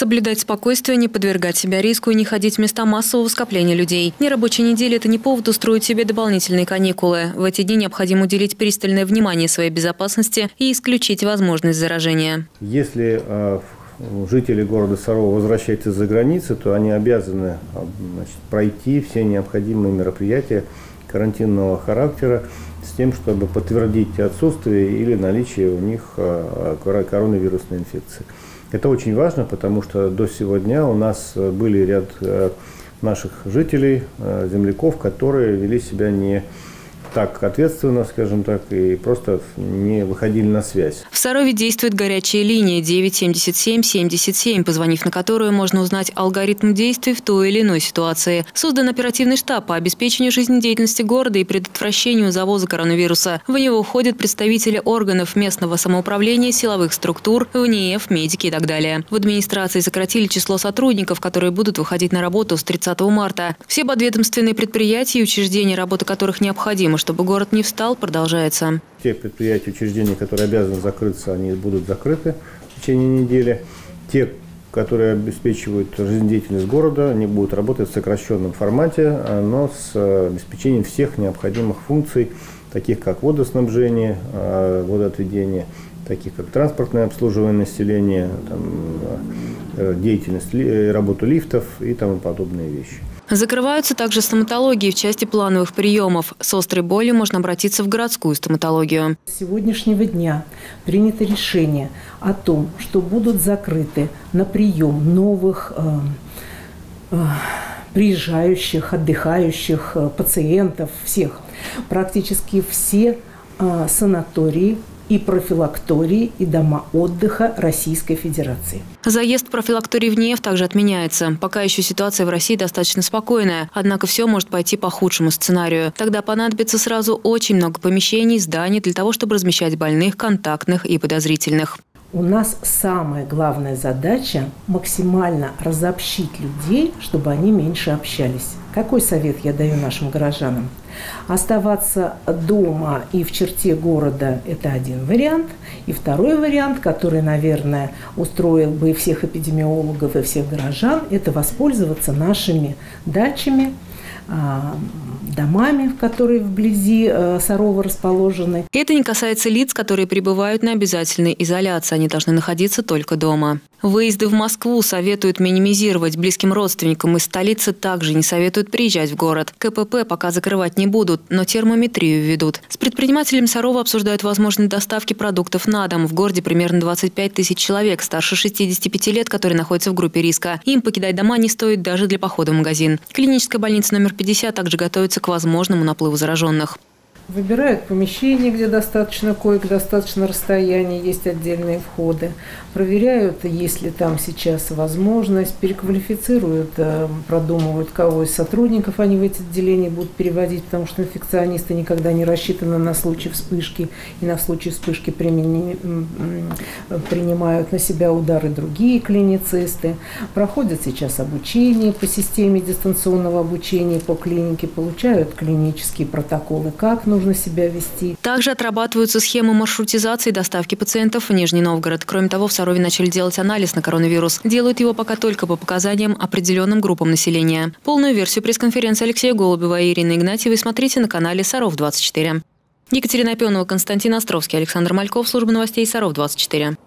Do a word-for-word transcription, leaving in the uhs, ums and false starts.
соблюдать спокойствие, не подвергать себя риску и не ходить в места массового скопления людей. Нерабочая неделя – это не повод устроить себе дополнительные каникулы. В эти дни необходимо уделить пристальное внимание своей безопасности и исключить возможность заражения. Если жители города Сарова возвращаются из-за границы, то они обязаны, значит, пройти все необходимые мероприятия карантинного характера с тем, чтобы подтвердить отсутствие или наличие у них коронавирусной инфекции. Это очень важно, потому что до сегодня у нас были ряд наших жителей, земляков, которые вели себя не так ответственно, скажем так, и просто не выходили на связь. В Сарове действует горячая линия девять семьдесят семь семьдесят семь, позвонив на которую можно узнать алгоритм действий в той или иной ситуации. Создан оперативный штаб по обеспечению жизнедеятельности города и предотвращению завоза коронавируса. В него входят представители органов местного самоуправления, силовых структур, УНЕФ, медики и так далее. В администрации сократили число сотрудников, которые будут выходить на работу с тридцатого марта. Все подведомственные предприятия и учреждения, работа которых необходима, чтобы город не встал, продолжается. Те предприятия, учреждения, которые обязаны закрыться, они будут закрыты в течение недели. Те, которые обеспечивают жизнедеятельность города, они будут работать в сокращенном формате, но с обеспечением всех необходимых функций, таких как водоснабжение, водоотведение, таких как транспортное обслуживание населения, там, деятельность, работу лифтов и тому подобные вещи. Закрываются также стоматологии в части плановых приемов. С острой болью можно обратиться в городскую стоматологию. С сегодняшнего дня принято решение о том, что будут закрыты на прием новых э, э, приезжающих, отдыхающих э, пациентов, всех. Практически все э, санатории и профилактории, и дома отдыха Российской Федерации. Заезд в профилактории в НЕВ также отменяется. Пока еще ситуация в России достаточно спокойная, однако все может пойти по худшему сценарию. Тогда понадобится сразу очень много помещений, зданий для того, чтобы размещать больных, контактных и подозрительных. У нас самая главная задача – максимально разобщить людей, чтобы они меньше общались. Какой совет я даю нашим горожанам? Оставаться дома и в черте города – это один вариант. И второй вариант, который, наверное, устроил бы и всех эпидемиологов, и всех горожан – это воспользоваться нашими дачами, домами, которые вблизи Сарова расположены. Это не касается лиц, которые пребывают на обязательной изоляции. Они должны находиться только дома. Выезды в Москву советуют минимизировать. Близким родственникам из столицы также не советуют приезжать в город. КПП пока закрывать не будут, но термометрию введут. С предпринимателем Сарова обсуждают возможность доставки продуктов на дом. В городе примерно двадцать пять тысяч человек старше шестидесяти пяти лет, которые находятся в группе риска. Им покидать дома не стоит даже для похода в магазин. Клиническая больница номер пятьдесят также готовится к возможному наплыву зараженных. Выбирают помещение, где достаточно коек, достаточно расстояния, есть отдельные входы. Проверяют, есть ли там сейчас возможность, переквалифицируют, продумывают, кого из сотрудников они в эти отделения будут переводить, потому что инфекционисты никогда не рассчитаны на случай вспышки, и на случай вспышки принимают на себя удары другие клиницисты. Проходят сейчас обучение по системе дистанционного обучения, по клинике, получают клинические протоколы, как нужно нужно себя вести. Также отрабатываются схемы маршрутизации и доставки пациентов в Нижний Новгород. Кроме того, в Сарове начали делать анализ на коронавирус. Делают его пока только по показаниям определенным группам населения. Полную версию пресс-конференции Алексея Голубева и Ирины Игнатьевой смотрите на канале Саров двадцать четыре. Екатерина Пенова, Константин Островский, Александр Мальков, служба новостей Саров двадцать четыре.